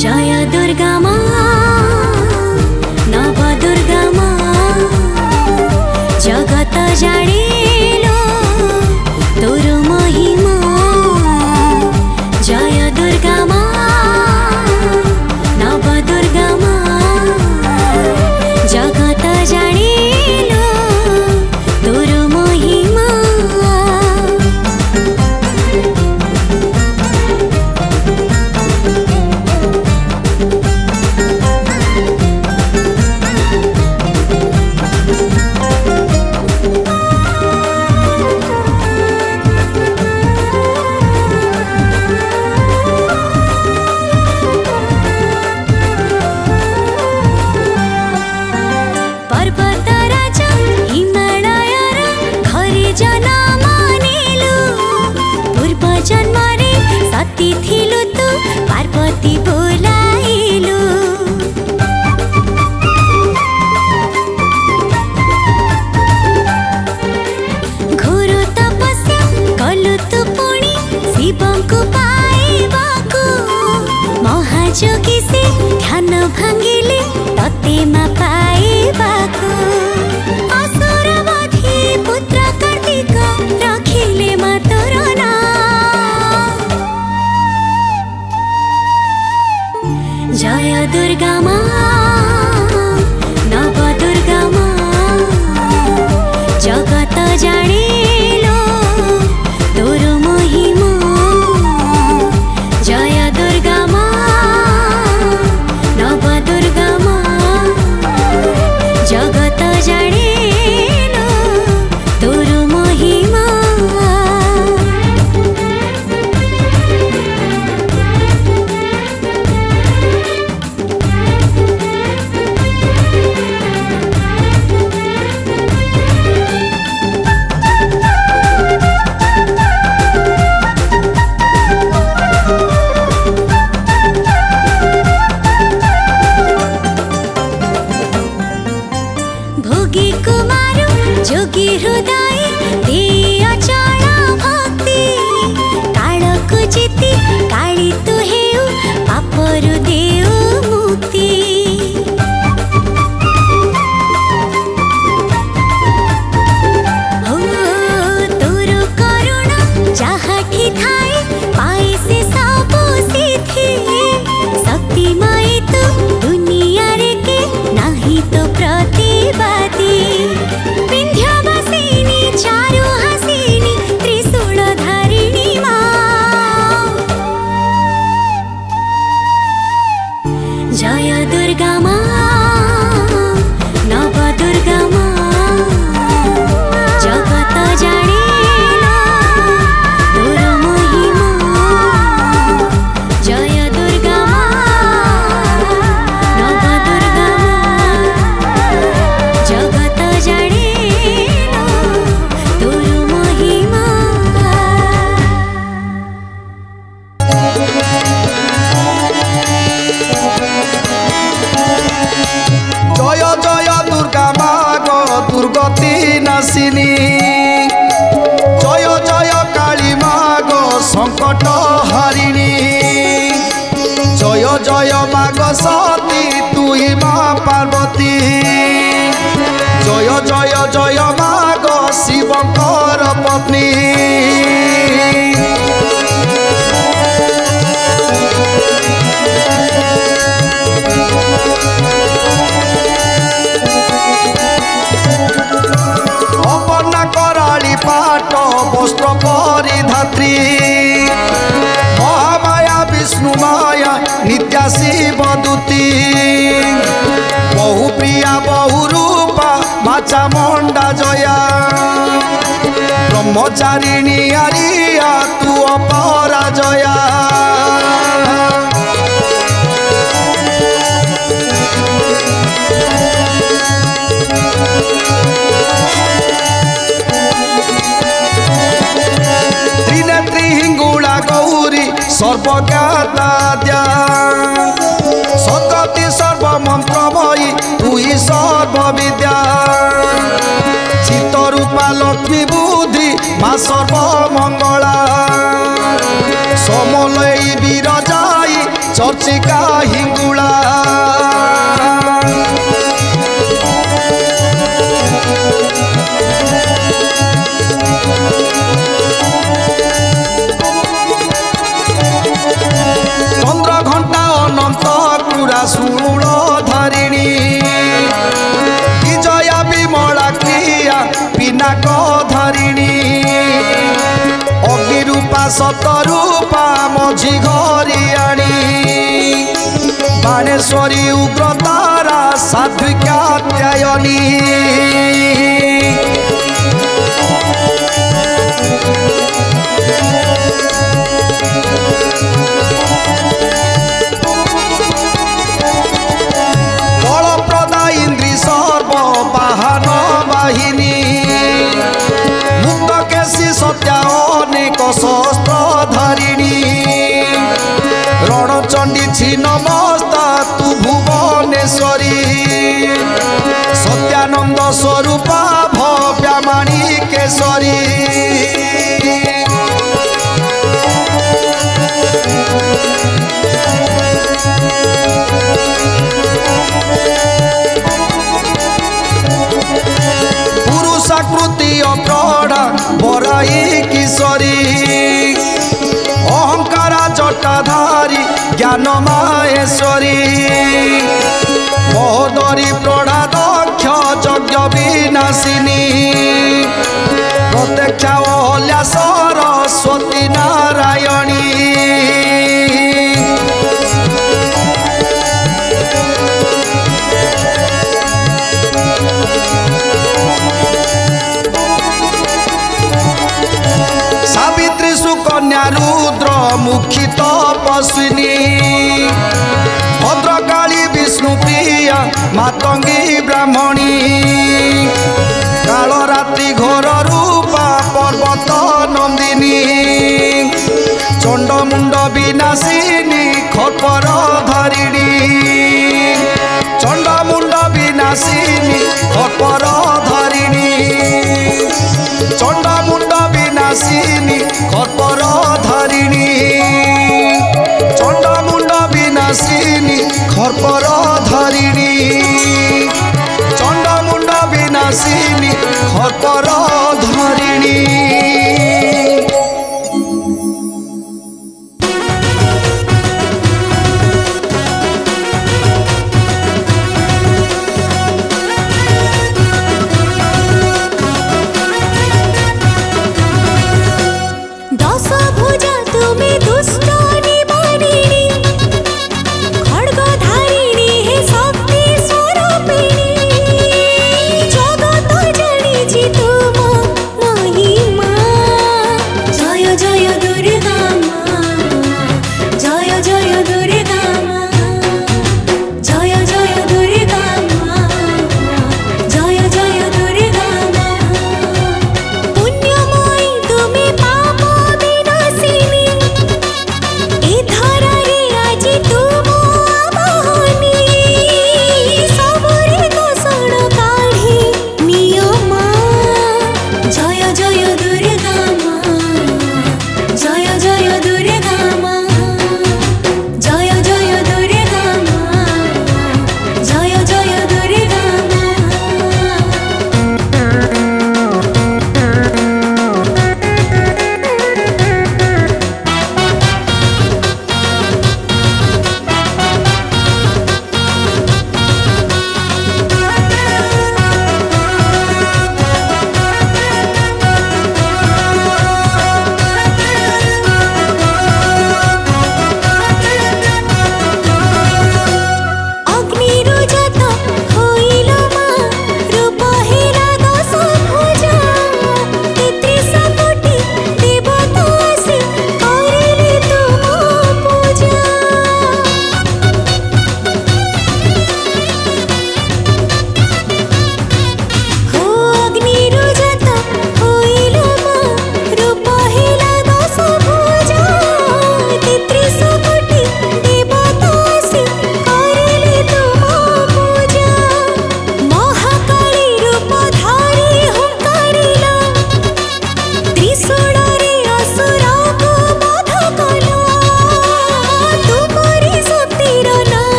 जय दुर्गा मा नव दुर्गा मा जगत जाणेलो तोर महिमा जय दुर्गा मा नव दुर्गा मा जगत जाणेलो तोर महिमा सर्व मंगला समलई बीर जाई चर्चिका हिंगुला सतरूपा मझी घरियाणी बाणेश्वरी उग्रतारा साध्विका त्यायनी बलप्रदा इंद्री सर्व वाहन वाहिनी मुक्तकेशी सत्या शस्त्र धारिणी रणचंडी छिन्न मस्ता तू भुवनेश्वरी सत्यानंद स्वरूप भव्यमणि केशरी पुरुषाकृति अपराधा बराई किशोरी अहंकारा जटाधारी ज्ञान माहेश्वरी महोदरी प्रणादक्ष यज्ञ विनाशिनी प्रत्यक्ष अहल्या सरस्वती नारायणी सुकन्या रुद्र मुखी तपस्विनी भद्रकाली विष्णुप्रिया मातंगी ब्राह्मणी कालरात्रि घोर रूपा पर्वत नंदिनी चंडमुंड विनाशिनी खपर धारिणी चंडमुंड विनाशिनी खपर धारिणी चंडमुंड विनाशिनी खपर धारिणी चंडमुंड विनाशिनी खपर धारिणी चंडमुंड विनाशिनी खपर धारिणी दस भुजा तुम्हें दुष्ट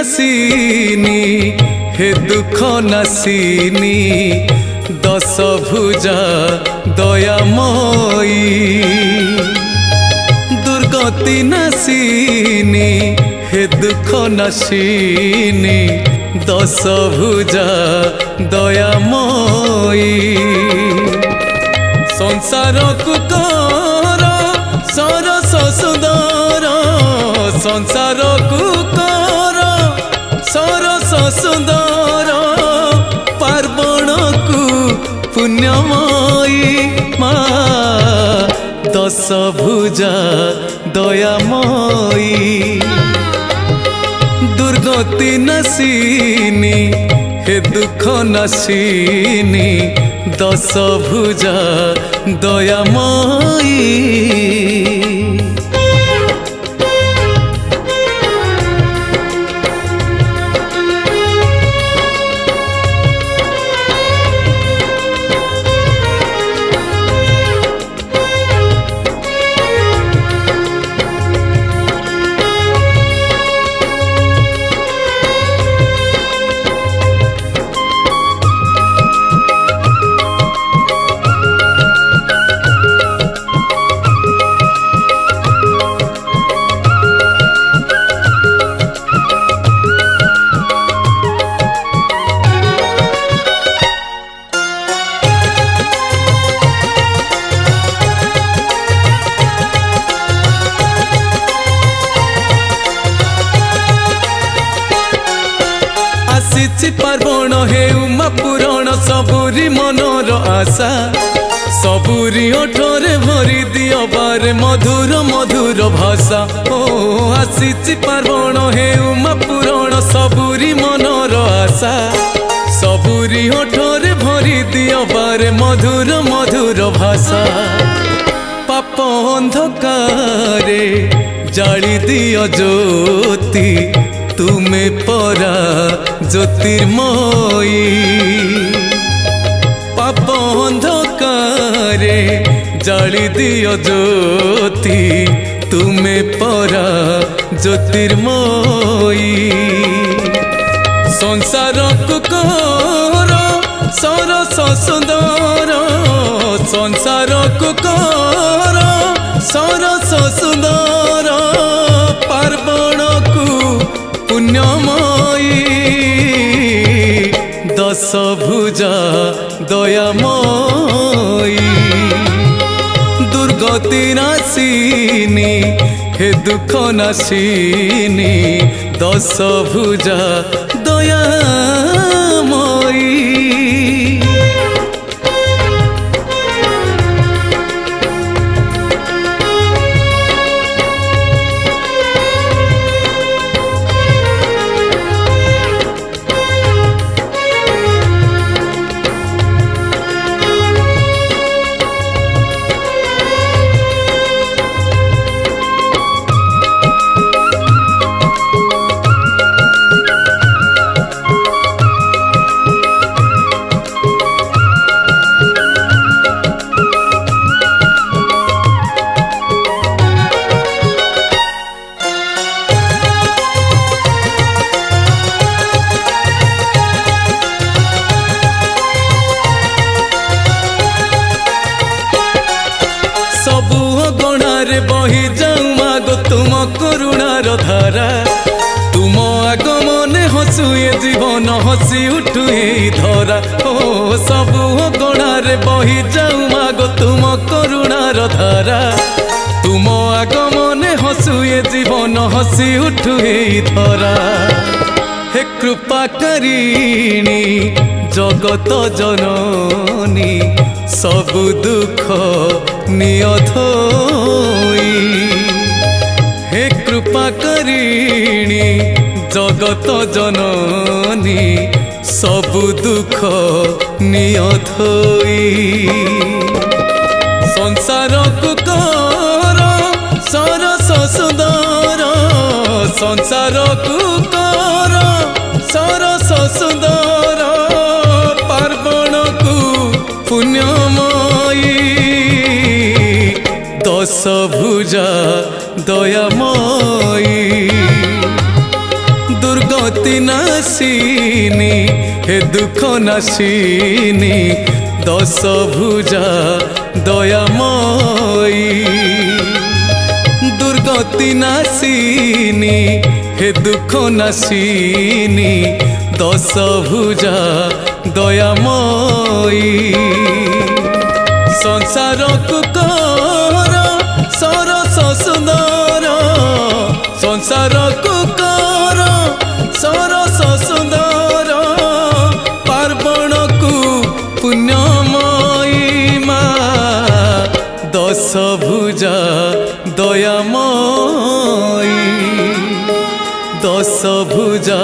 नसीनी हे दुख नसीनी दस भुजा दयामयी दुर्गति नसीनी हे दुख नसीनी दस भुजा दयामयी संसार को कर सरस सुंदर संसार को कर सरस सुंदर पार्वण को पुण्यमयी माँ दस भुजा दयामयी दुर्गति नसीनी हे दुख नसीनी दस भुजा दयामयी पार्वण हे उमा पुराण सबुरी मनोर आशा सबुरी ओठरे भरी दियो बारे मधुर मधुर भाषा ओ आसीछि पार्वण हे उमा पुराण सबुरी मनोर आशा सबुरी ओठरे भरी दियो बारे मधुर मधुर भाषा पाप अंधकारे जाली दियो ज्योति तुम्हें परा ज्योतिर्मयी पाप अंधकारे जाली दियो ज्योति तुम्हें परा ज्योतिर्मयी संसार को कर सरस सुंदर संसार को कर सरस सुंदर पार्वण को पुण्यमयी दस भुजा दयामयी दुर्गति नासिनी हे दुख नासिनी दस भुजा दयामयी बही जाऊँ मागो तुम करुणार धारा तुम आगमन हसुए जीवन हसी उठुए धरा ओ सबु गणारे बही जाऊँ मागो तुम करुणार धारा तुम आगमन हसुए जीवन हसी उठुए धरा हे कृपा करिणी जगत जननी सबु दुख नियधोई हे कृपा करिणी जगत जननी सबु दुख नियधोई संसार को कर सरस सुंदर संसार को कर सरस सुंदर पार्वण को पुण्यमयी दस भुजा दयामयी दुर्गा दुर्गति नासिनी हे दुख नासिनी दस भुजा दयामयी दुर्गति नासिनी हे दुख नासिनी दस भुजा दयामयी संसार को कर सरस सुंदर संसार को कर सरस सुंदर पार्वण को पुण्यमयी मा दस भुजा दयामयी दस भुजा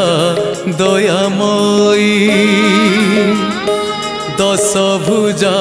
दयामयी दस भुजा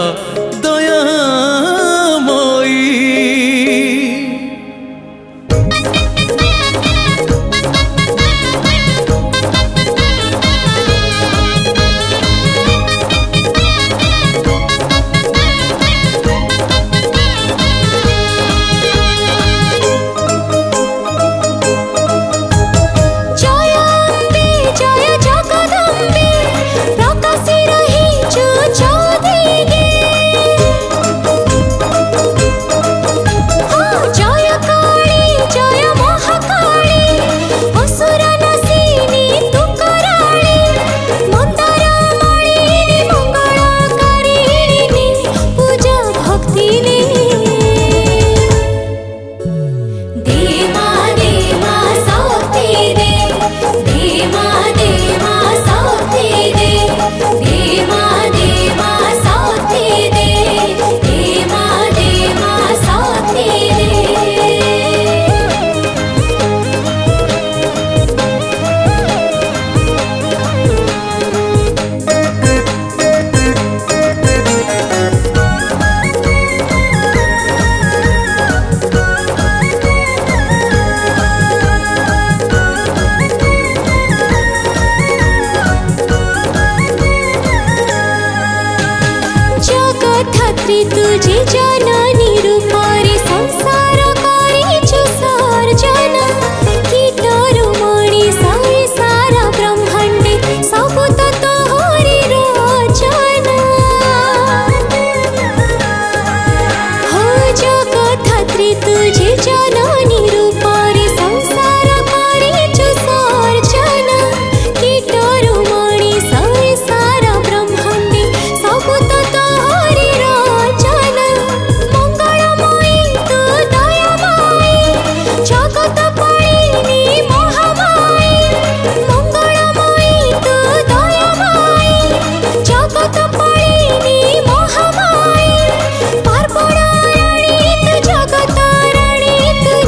तुझे जननी रूपरे संसार करिछु सर्जन कीटरु मणि सारे सारा ब्रह्मांडे सब तो तोरी रचना हो जगतत्री तुझे जननी रूपरे संसार करिछु सर्जन कीटरु मणि सारे सारा ब्रह्मांडे सब तो जगत रणित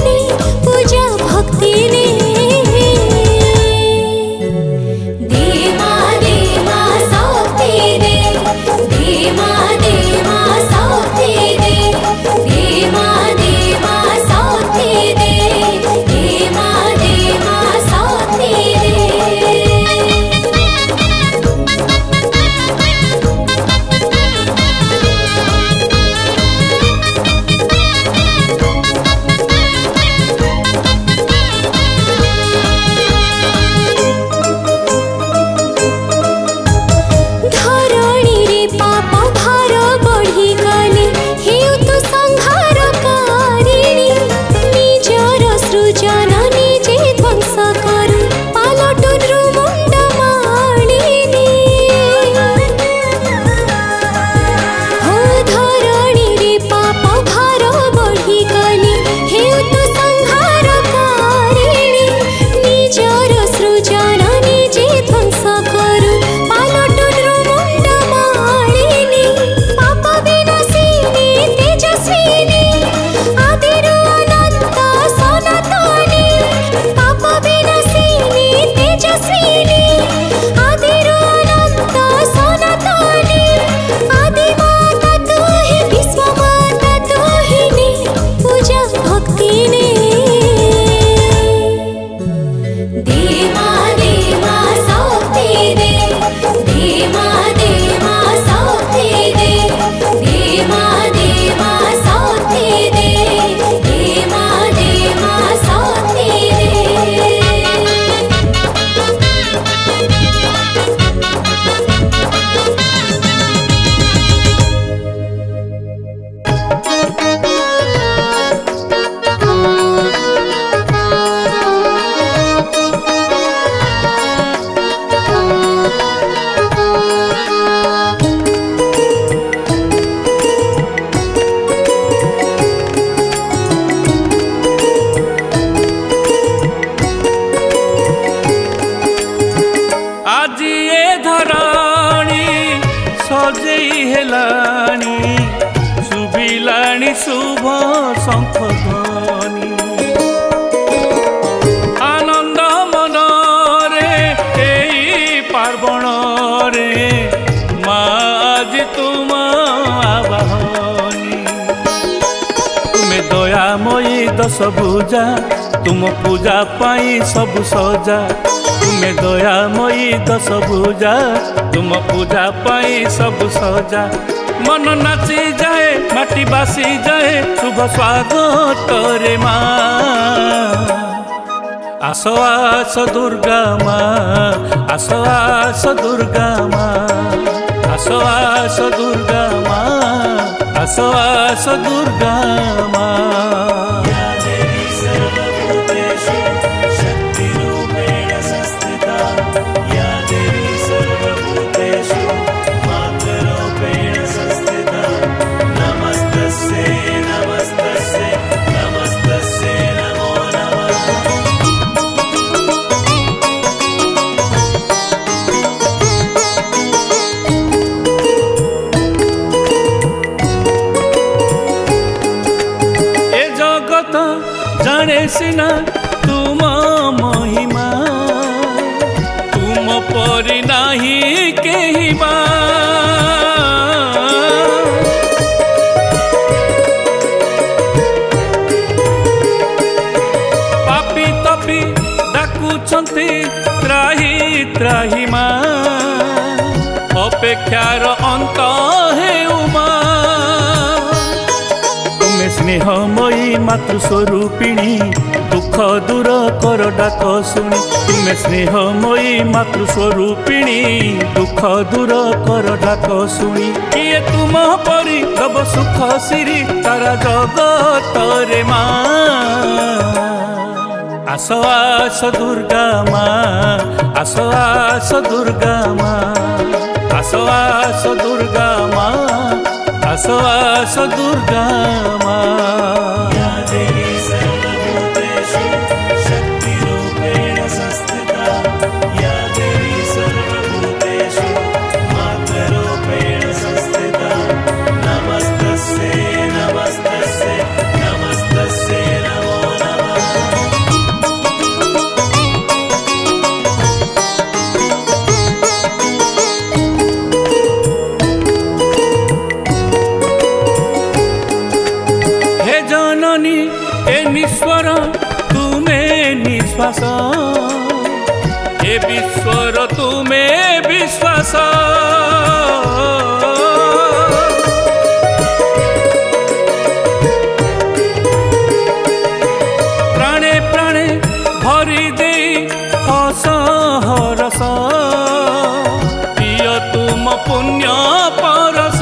ध्वनि सुबिलाणी शुभ शंख ध्वनि आनंद मन रे एई पार्वण रे मा आज तुम आवाहनी तुमे दयामयी दस भुजा तुम पूजा पाई सब सजा तुमे दयामयी दस भुजा तुम पूजा पाई सब सजा मन नाची जाए माटी बासी जाए शुभ स्वागत रे माँ आसो आस दुर्गा माँ आसो आस दुर्गा माँ आसो आस दुर्गा माँ आसो आस दुर्गा माँ सिना तुम महिमा तुम परि नाही केहि बा पापी तपी डाकुछंती त्राही त्राही मा अपेक्षार अंत हे उमा स्नेहमयी मातृस्वरूपिणी दुख दूर कर डाक शुणी तुमे स्नेहमयी मातृस्वरूपिणी दुख दूर कर डाक शुणी किए तुम परी तब सुख सिरी तारा जगत रे माँ आसो आस दुर्गा माँ आसो आस दुर्गा माँ आसो आस दुर्गा माँ आसो आसो दुर्गा माँ ये विश्वर तुम्हें विश्वास प्राणे प्राणे भरी दे हस हरस प्रिय तुम पुण्य परस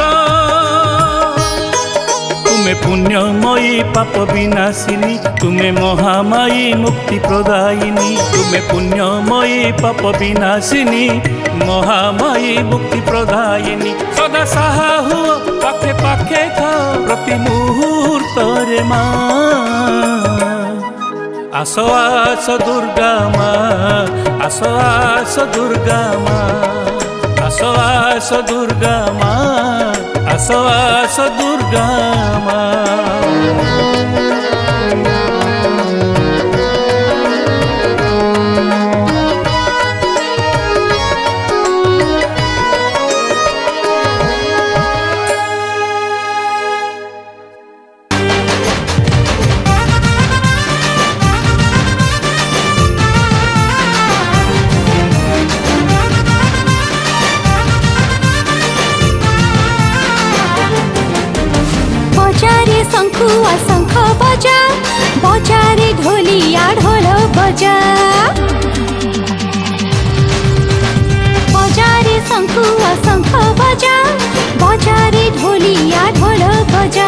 तुम्हें पुण्यमयी पाप विनाशिनी तुम्हें महामायी मुक्ति प्रदायिनी तुम्हें पुण्यमयी पाप विनाशिनी महामायी मुक्ति प्रदायिनी सदा साहा हुआ पाखे पाखे था प्रति मुहूर्त रे माँ आसो आस दुर्गा माँ आसो आस दुर्गा माँ आसो आस दुर्गा माँ आसो आस दुर्गा माँ शंख बजा बजारे ढोलिया ढोल बजा।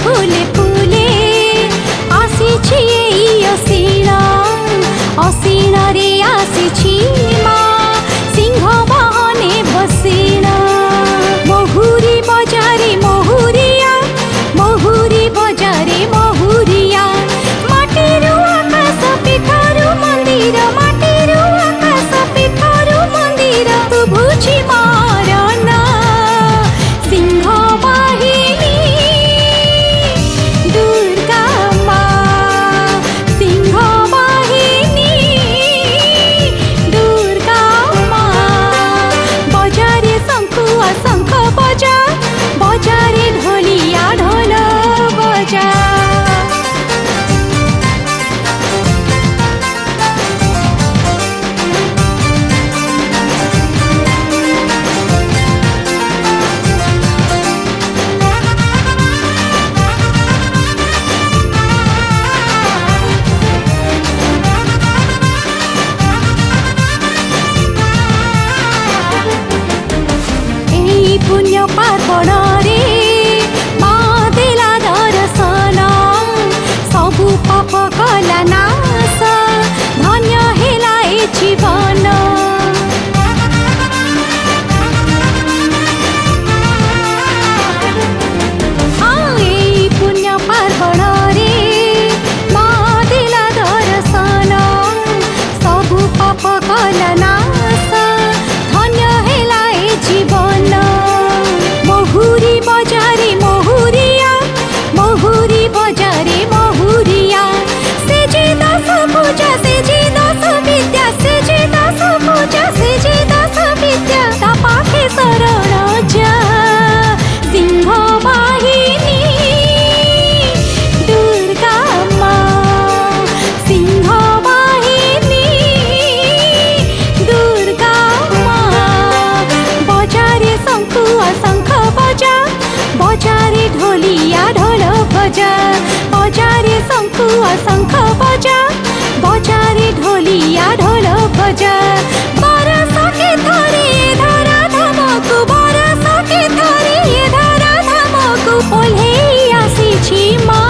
फूले फूले आसी असीना असीना रे आसी मा सिंह बहने बसीना महुरी बजारे महुरिया महुरी बजारे महुरिया माटीरू आकाश पिठारू मंदिर माटीरू आकाश पिठारू मंदिर तू बुझी शंख बजा बजा रे ढोलिया ढोल बजा बरसा के थारी ये धारा धामकु बरसा के थारी ये धारा धामकु ओल्हे आसीछि मा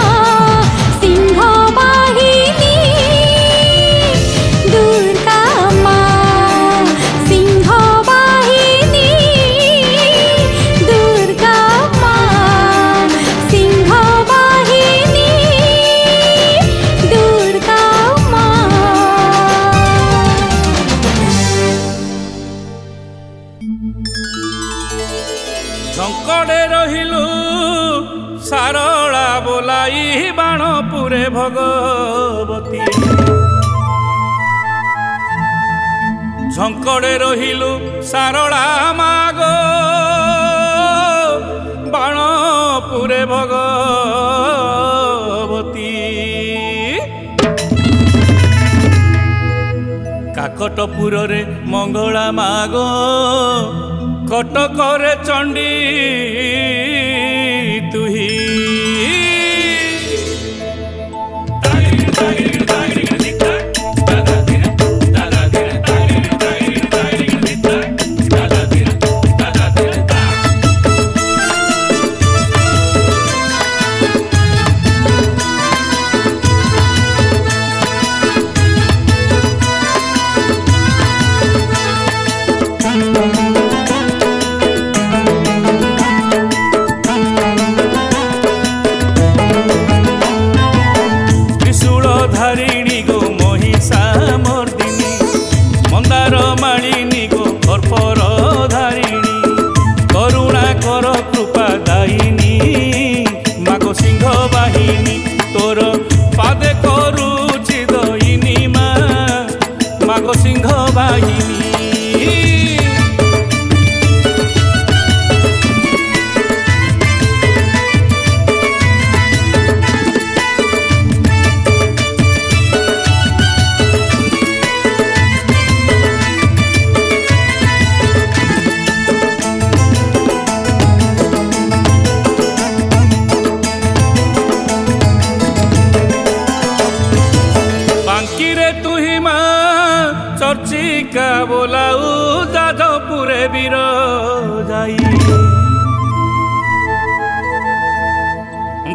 सिंह बाहिनी दुर्गा मा सिंह बाहिनी दुर्गा मा सिंह बाहिनी झंकडे रहिलु सारला बोलाई बाणपुरे भगवती झंकडे रहिलु सारला मागो बाणपुरे भगवती काकटपुररे मंगला मागो कटक रे चंडी तुही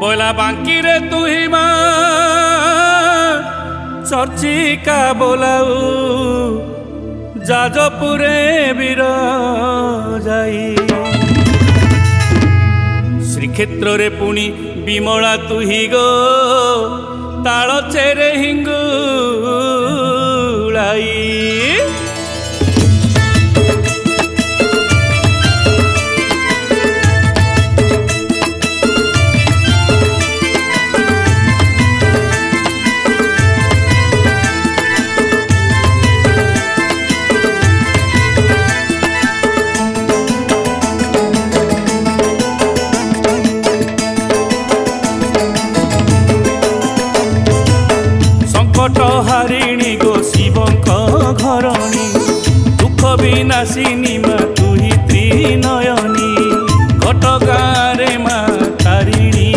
बोला बांकी रे तू ही माँ चर्चिका बोलाऊ जाजपुरे बीरो जाई श्रीक्षेत्र रे पुणी विमला तू ही गो तालो चेरे हिंगू हारिणी गो शिवंक घरणी दुख विनाशिनी मा तु ही त्रिनयनी घट गाँव मा तारिणी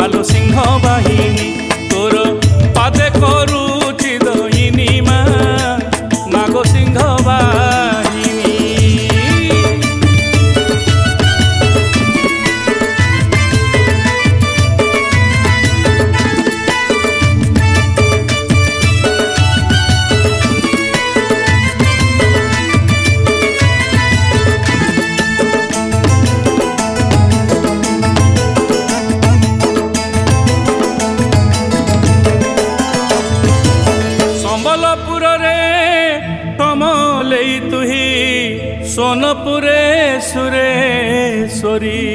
मालो सिंह बाहिनी तोर पादे करूची दहिनी मा मागो सिंह सोनपुरे सुरेश्वरी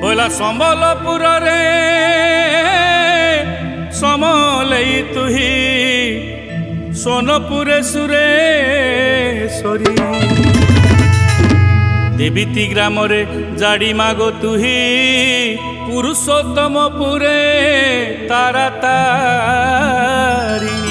बोला संबलपुर रे समलई तुही सोनपुरे सुरेश्वरी देवीती ग्राम रे जाड़ी मागो तुही पुरुषोत्तमपुरे तारा तारी